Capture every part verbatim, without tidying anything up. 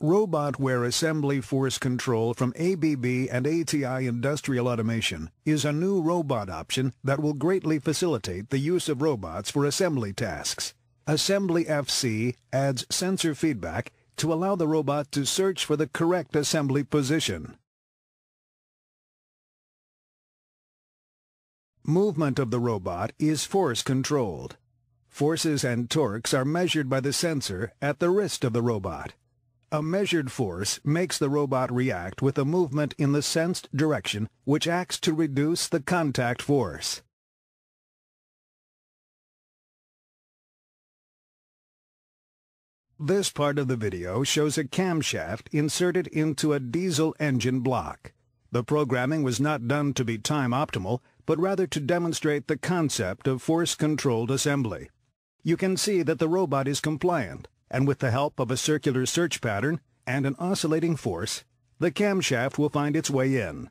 RobotWare Assembly Force Control from A B B and A T I Industrial Automation is a new robot option that will greatly facilitate the use of robots for assembly tasks. Assembly F C adds sensor feedback to allow the robot to search for the correct assembly position. Movement of the robot is force-controlled. Forces and torques are measured by the sensor at the wrist of the robot. A measured force makes the robot react with a movement in the sensed direction, which acts to reduce the contact force. This part of the video shows a camshaft inserted into a diesel engine block. The programming was not done to be time optimal, but rather to demonstrate the concept of force-controlled assembly. You can see that the robot is compliant, and with the help of a circular search pattern and an oscillating force, the camshaft will find its way in.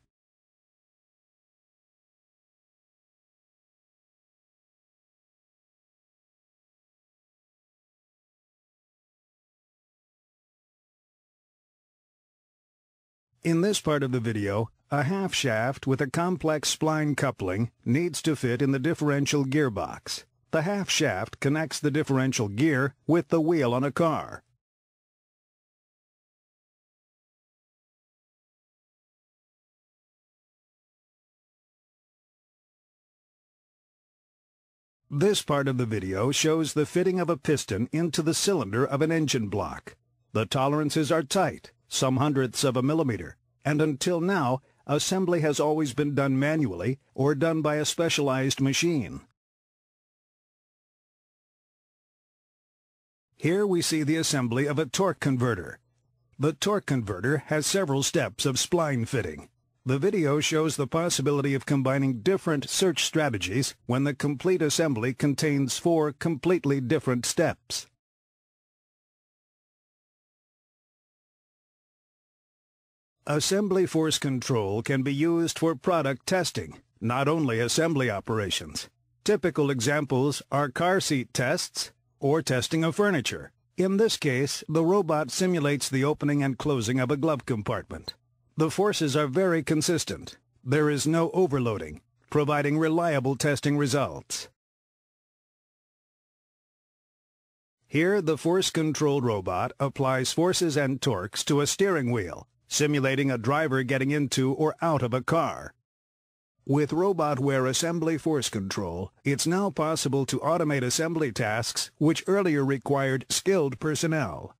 In this part of the video, a half shaft with a complex spline coupling needs to fit in the differential gearbox. The half shaft connects the differential gear with the wheel on a car. This part of the video shows the fitting of a piston into the cylinder of an engine block. The tolerances are tight, some hundredths of a millimeter, and until now, assembly has always been done manually or done by a specialized machine. Here we see the assembly of a torque converter. The torque converter has several steps of spline fitting. The video shows the possibility of combining different search strategies when the complete assembly contains four completely different steps. Assembly force control can be used for product testing, not only assembly operations. Typical examples are car seat tests, or testing of furniture. In this case, the robot simulates the opening and closing of a glove compartment. The forces are very consistent. There is no overloading, providing reliable testing results. Here, the force-controlled robot applies forces and torques to a steering wheel, simulating a driver getting into or out of a car. With RobotWare Assembly Force Control, it's now possible to automate assembly tasks which earlier required skilled personnel.